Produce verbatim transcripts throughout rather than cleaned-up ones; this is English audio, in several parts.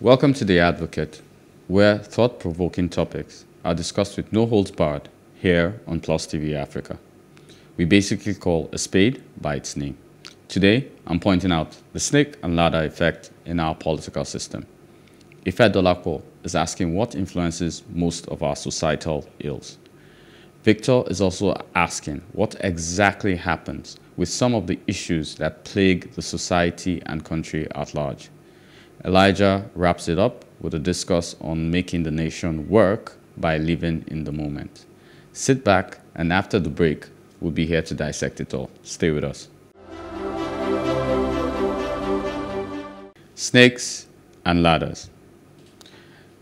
Welcome to The Advocate, where thought-provoking topics are discussed with no holds barred here on Plus T V Africa. We basically call a spade by its name. Today, I'm pointing out the snake and ladder effect in our political system. Ife Dolapo is asking what influences most of our societal ills. Victor is also asking what exactly happens with some of the issues that plague the society and country at large. Elijah wraps it up with a discourse on making the nation work by living in the moment. Sit back, and after the break, we'll be here to dissect it all. Stay with us. Snakes and ladders.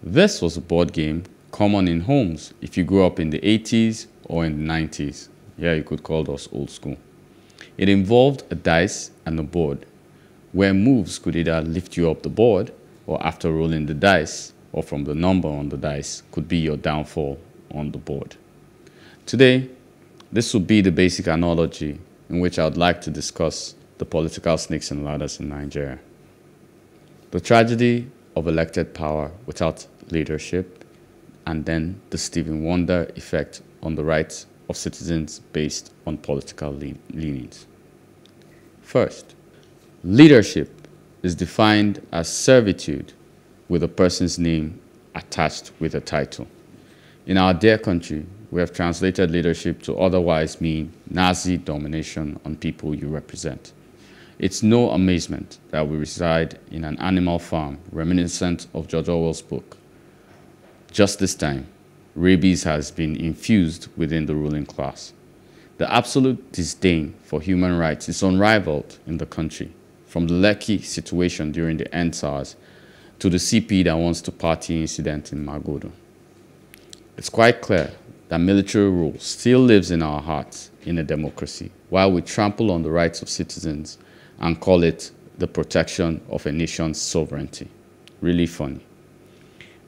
This was a board game common in homes if you grew up in the eighties or in the nineties. Yeah, you could call those old school. It involved a dice and a board, where moves could either lift you up the board, or after rolling the dice, or from the number on the dice, could be your downfall on the board. Today, this will be the basic analogy in which I would like to discuss the political snakes and ladders in Nigeria. The tragedy of elected power without leadership, and then the Stevie Wonder effect on the rights of citizens based on political lean leanings. First, leadership is defined as servitude with a person's name attached with a title. In our dear country, we have translated leadership to otherwise mean Nazi domination on people you represent. It's no amazement that we reside in an animal farm reminiscent of George Orwell's book. Just this time, rabies has been infused within the ruling class. The absolute disdain for human rights is unrivaled in the country, from the Lekki situation during the EndSARS to the C P that wants to party incident in Magodo. It's quite clear that military rule still lives in our hearts in a democracy, while we trample on the rights of citizens and call it the protection of a nation's sovereignty. Really funny.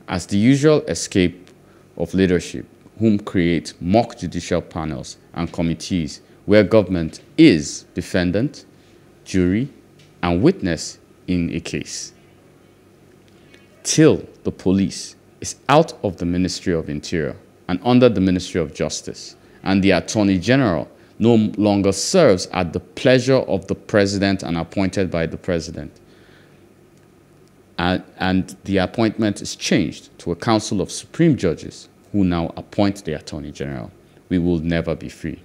As the usual escape of leadership, whom create mock judicial panels and committees where government is defendant, jury, and witness in a case, till the police is out of the Ministry of Interior and under the Ministry of Justice, and the Attorney General no longer serves at the pleasure of the President and appointed by the President. And, and the appointment is changed to a Council of Supreme Judges who now appoint the Attorney General. We will never be free.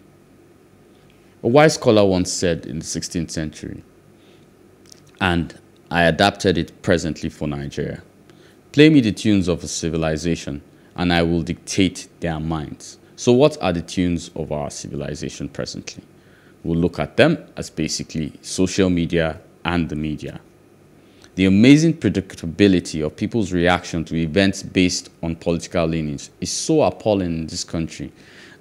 A wise scholar once said in the sixteenth century, and I adapted it presently for Nigeria, "Play me the tunes of a civilization, and I will dictate their minds." So what are the tunes of our civilization presently? We'll look at them as basically social media and the media. The amazing predictability of people's reaction to events based on political leanings is so appalling in this country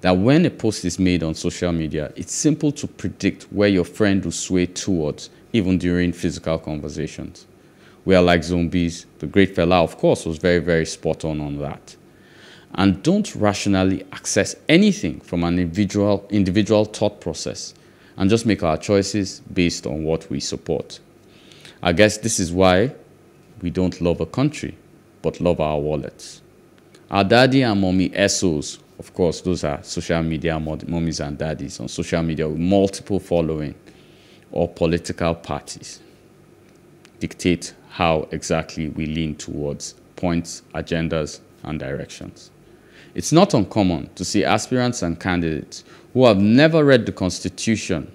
that when a post is made on social media, it's simple to predict where your friend will sway towards, even during physical conversations. We are like zombies. The great fella, of course, was very, very spot on on that. And don't rationally access anything from an individual, individual thought process, and just make our choices based on what we support. I guess this is why we don't love a country, but love our wallets. Our daddy and mommy S Os, of course, those are social media mommies and daddies on social media with multiple following, or political parties, dictate how exactly we lean towards points, agendas, and directions. It's not uncommon to see aspirants and candidates who have never read the Constitution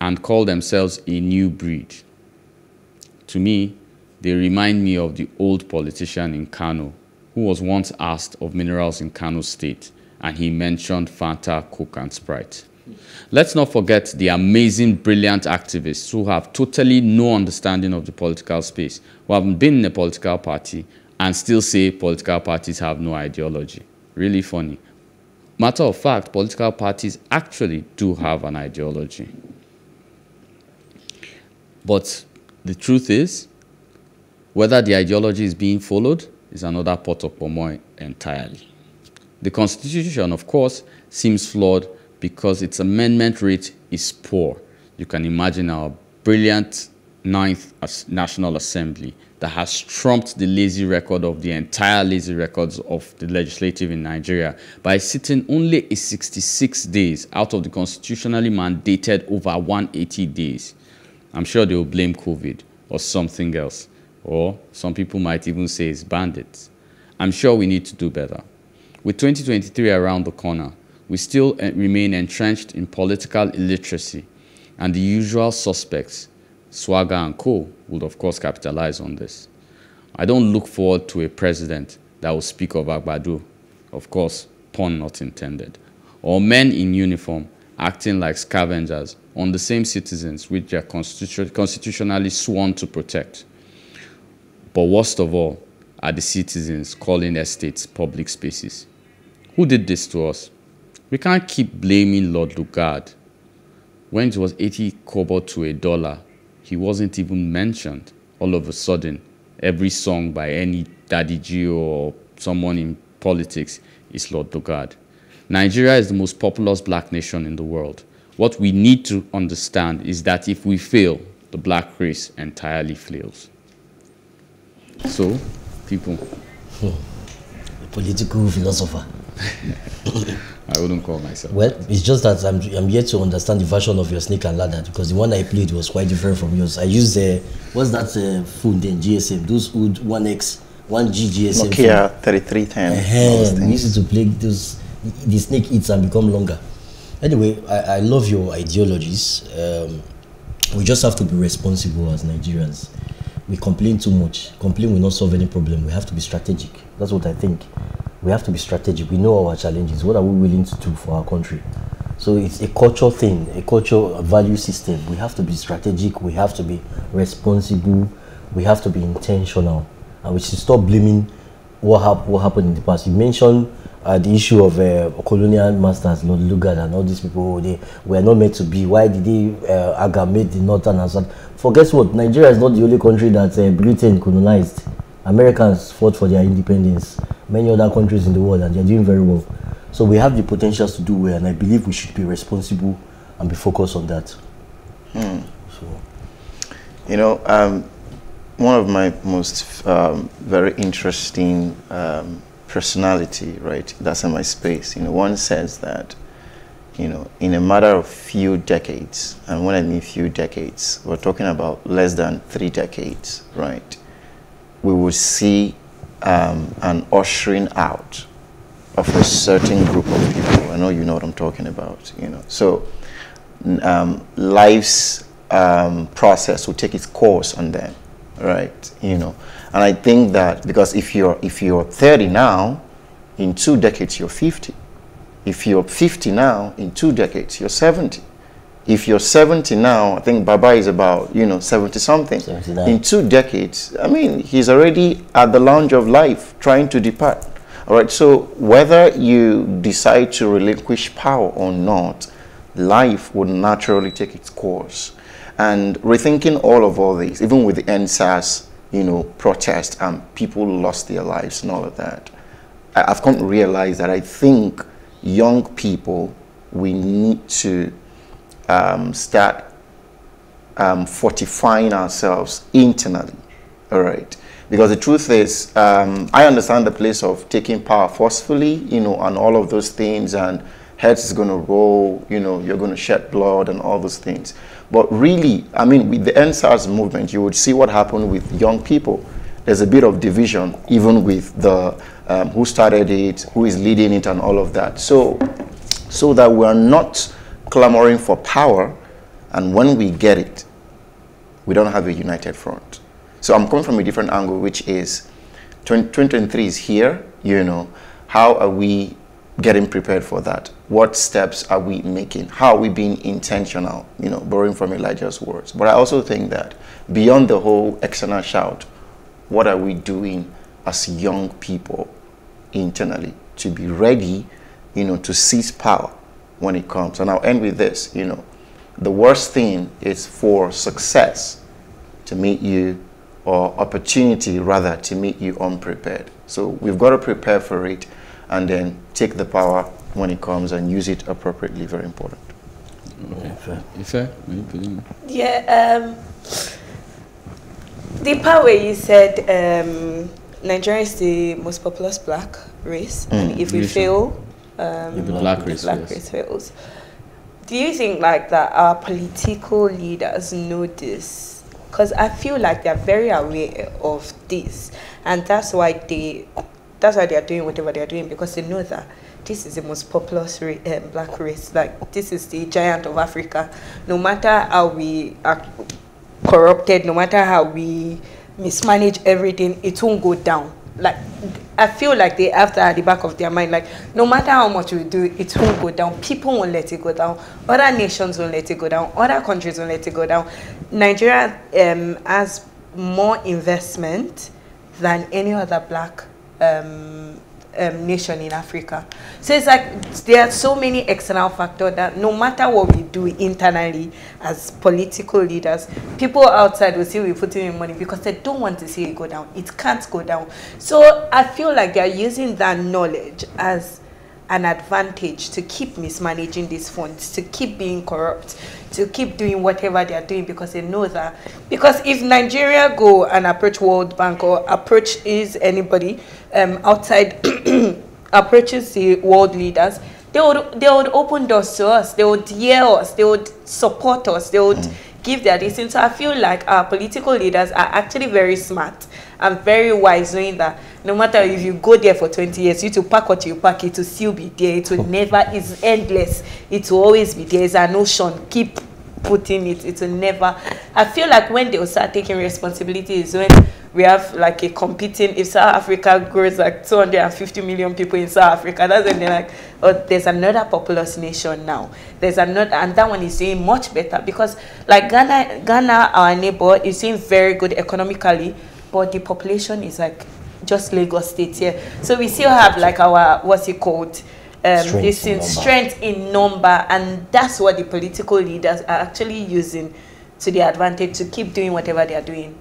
and call themselves a new breed. To me, they remind me of the old politician in Kano who was once asked of minerals in Kano State, and he mentioned Fanta, Coke, and Sprite. Let's not forget the amazing, brilliant activists who have totally no understanding of the political space, who haven't been in a political party and still say political parties have no ideology. Really funny. Matter of fact, political parties actually do have an ideology. But the truth is, whether the ideology is being followed is another pot of pomoy entirely. The Constitution, of course, seems flawed because its amendment rate is poor. You can imagine our brilliant ninth National Assembly that has trumped the lazy record of the entire lazy records of the legislative in Nigeria by sitting only a sixty-six days out of the constitutionally mandated over one hundred eighty days. I'm sure they will blame COVID or something else, or some people might even say it's bandits. I'm sure we need to do better. With twenty twenty-three around the corner, we still remain entrenched in political illiteracy, and the usual suspects, Swagger and co, would of course capitalize on this. I don't look forward to a president that will speak of Agbado, of course, pun not intended, or men in uniform acting like scavengers on the same citizens which they are constitu constitutionally sworn to protect. But worst of all are the citizens calling estates public spaces. Who did this to us? We can't keep blaming Lord Lugard. When it was eighty kobo to a dollar, he wasn't even mentioned. All of a sudden, every song by any Daddy Gio or someone in politics is Lord Lugard. Nigeria is the most populous black nation in the world. What we need to understand is that if we fail, the black race entirely fails. So, people. Hmm. A political philosopher. I wouldn't call myself. Well, that. It's just that I'm, I'm yet to understand the version of your snake and ladder, because the one I played was quite different from yours. I used the, uh, what's that uh, phone then, G S M, those old one X, one G G S M. Nokia thirty-three ten. Uh-huh. We used to play those, the snake eats and become longer. Anyway, I, I love your ideologies. Um, we just have to be responsible as Nigerians. We complain too much. Complain will not solve any problem. We have to be strategic. That's what I think. We have to be strategic. We know our challenges. What are we willing to do for our country? So it's a cultural thing, a cultural value system. We have to be strategic. We have to be responsible. We have to be intentional. And we should stop blaming what, hap what happened in the past. You mentioned uh, the issue of uh, colonial masters, Lord Lugard and all these people. They were not meant to be. Why did they uh, agamate the northern and south? For guess what? Nigeria is not the only country that uh, Britain colonized. Americans fought for their independence, many other countries in the world, and they're doing very well. So we have the potentials to do well, and I believe we should be responsible and be focused on that. Hmm. So, you know, um, one of my most um, very interesting um, personality, right, that's in my space, you know, one says that, you know, in a matter of few decades, and when I mean few decades, we're talking about less than three decades, right? We will see um, an ushering out of a certain group of people. I know you know what I'm talking about, you know. So um, life's um, process will take its course on them, right? You know, and I think that because if you're if you're thirty now, in two decades you're fifty. If you're fifty now, in two decades you're seventy. If you're seventy now, I think Baba is about, you know, seventy something. seventy-nine. In two decades, I mean, he's already at the lounge of life trying to depart. All right, so whether you decide to relinquish power or not, life would naturally take its course. And rethinking all of all these, even with the EndSARS, you know, protest and people lost their lives and all of that, I've come to realize that I think young people, we need to Um, start um, fortifying ourselves internally, all right? Because the truth is, um, I understand the place of taking power forcefully, you know, and all of those things, and heads is going to roll, you know, you're going to shed blood and all those things. But really, I mean, with the EndSARS movement, you would see what happened with young people. There's a bit of division, even with the um, who started it, who is leading it, and all of that. So, so that we're not clamoring for power, and when we get it, we don't have a united front. So I'm coming from a different angle, which is twenty twenty-three is here, you know. How are we getting prepared for that? What steps are we making? How are we being intentional, you know, borrowing from Elijah's words? But I also think that beyond the whole external shout, what are we doing as young people internally to be ready, you know, to seize power when it comes? And I'll end with this, you know, the worst thing is for success to meet you, or opportunity rather, to meet you unprepared. So we've got to prepare for it and then take the power when it comes and use it appropriately, very important. Okay. Ife, will you put in? Yeah, um, The part where you said um, Nigeria is the most populous black race, mm, and if we fail, um, if the black, black, race, black fails. race fails. Do you think like that our political leaders know this? Because I feel like they're very aware of this, and that's why they, that's why they are doing whatever they are doing, because they know that this is the most populous ra um, black race. Like, this is the giant of Africa. No matter how we are corrupted, no matter how we mismanage everything, it won't go down. Like, I feel like they have that at the back of their mind. Like, no matter how much we do, it won't go down. People won't let it go down. Other nations won't let it go down. Other countries won't let it go down. Nigeria um, has more investment than any other black um Um, nation in Africa. So it's like there are so many external factors that no matter what we do internally as political leaders, people outside will see we're putting in money because they don't want to see it go down. It can't go down. So I feel like they're using that knowledge as an advantage to keep mismanaging these funds, to keep being corrupt, to keep doing whatever they are doing, because they know that. Because if Nigeria go and approach World Bank or approach is anybody um, outside approaches the world leaders, they would they would open doors to us. They would hear us. They would support us. They would mm. give their distance. So I feel like our political leaders are actually very smart and very wise, knowing that no matter if you go there for twenty years, you to pack what you pack, it will still be there. It will never, it's endless. It will always be there. It's an ocean. Keep putting it. It will never. I feel like when they will start taking responsibility is when we have like a competing, if South Africa grows like two hundred fifty million people in South Africa, that's when they're like, oh, there's another populous nation now. There's another, and that one is doing much better, because like Ghana, Ghana, our neighbor, is doing very good economically, but the population is like just Lagos State here. So we still have like our, what's it called? Um, strength, this in strength in number, and that's what the political leaders are actually using to their advantage to keep doing whatever they are doing.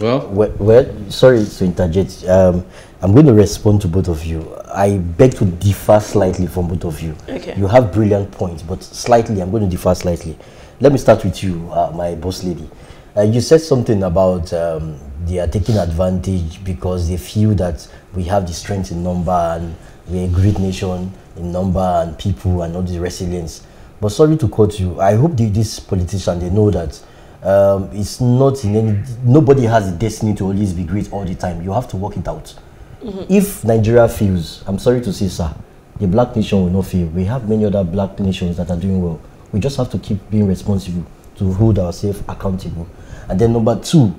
Well, well, well sorry to interject. Um, I'm going to respond to both of you. I beg to differ slightly from both of you. Okay. You have brilliant points, but slightly, I'm going to differ slightly. Let me start with you, uh, my boss lady. Uh, you said something about um, they are taking advantage because they feel that we have the strength in number and we're a great nation in number and people and all the resilience. But sorry to quote you, I hope they, this politician, they know that um, it's not in any, nobody has a destiny to always be great all the time. You have to work it out. Mm-hmm. If Nigeria fails, I'm sorry to say, sir, the black nation will not fail. We have many other black nations that are doing well. We just have to keep being responsible to hold ourselves accountable. And then number two,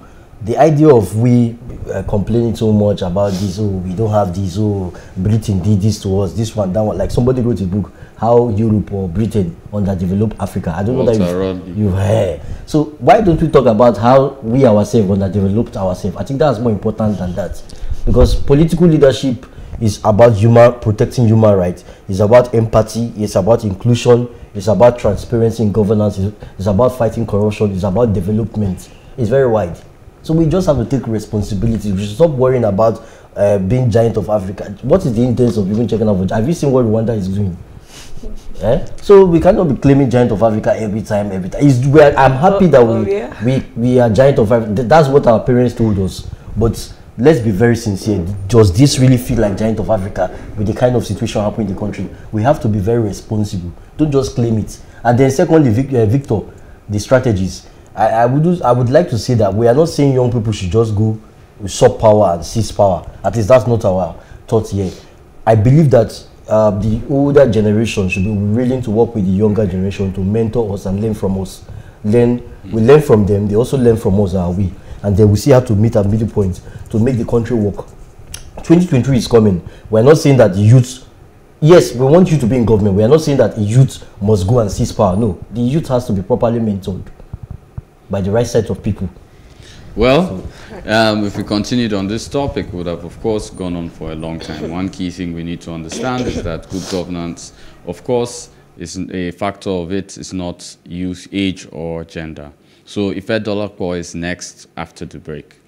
the idea of we uh, complaining so much about this, oh, we don't have this, oh, Britain did this to us, this one, that one. Like somebody wrote a book, How Europe or Britain Underdeveloped Africa. I don't know that you've, you've heard. So why don't we talk about how we ourselves underdeveloped ourselves? I think that's more important than that. Because political leadership is about human, protecting human rights. It's about empathy. It's about inclusion. It's about transparency in governance. It's, it's about fighting corruption. It's about development. It's very wide. So we just have to take responsibility. We should stop worrying about uh, being giant of Africa. What is the intent of even checking out? Have you seen what Rwanda is doing? Eh? So we cannot be claiming giant of Africa every time, every time. It's, we are, I'm happy that we, oh, yeah. we, we are giant of Africa. That's what our parents told us. But let's be very sincere. Does this really feel like giant of Africa with the kind of situation happening in the country? We have to be very responsible. Don't just claim it. And then secondly, Vic, uh, Victor, the strategies. I, I would do, I would like to say that we are not saying young people should just go usurp power and seize power. At least that's not our thought here. I believe that uh, the older generation should be willing to work with the younger generation to mentor us and learn from us. Learn, we learn from them. They also learn from us. Are we? And then we see how to meet a middle point to make the country work. twenty twenty-three is coming. We are not saying that the youth. Yes, we want you to be in government. We are not saying that the youth must go and seize power. No, the youth has to be properly mentored by the right set of people. Well, um, if we continued on this topic, we would have, of course, gone on for a long time. One key thing we need to understand is that good governance, of course, is a factor of it is not youth, age, or gender. So Ife Dolakwa is next after the break.